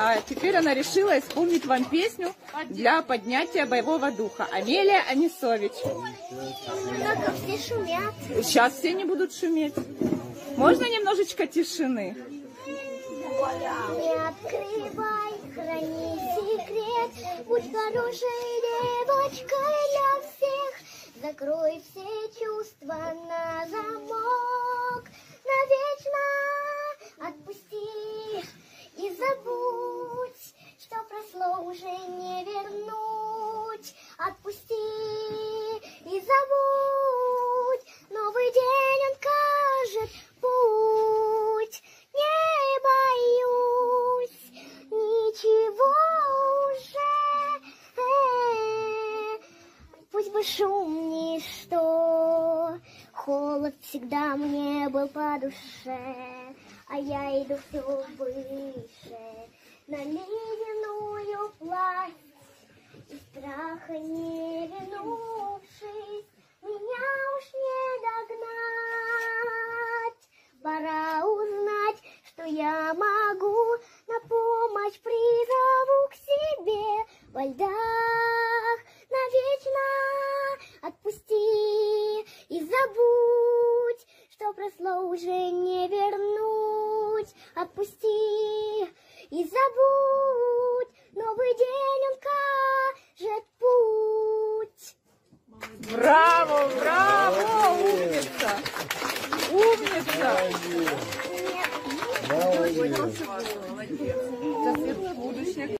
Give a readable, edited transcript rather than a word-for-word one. а теперь она решила исполнить вам песню для поднятия боевого духа. Амелия Анисович. Только все шумят. Сейчас все не будут шуметь. Можно немножечко тишины? Не открывай, храни секрет, будь хорошей девочкой для всех. Закрой все чувства на замок, навечно отпусти и забудь, что прошло уже не вернуть. Отпусти и забудь, новый день он кажет путь. Не боюсь ничего уже, пусть бы шум ничто, холод всегда мне был по душе. А я иду все выше, на ледяную плоть, и страха не вернувшись, меня уж не догнать. Пора узнать, что я могу, на помощь призову к себе. Вольдар, навечно отпусти и забудь, что прошло уже не вернуть. Отпусти и забудь, новый день он кажет путь. Браво, браво, умница, умница. Молодец.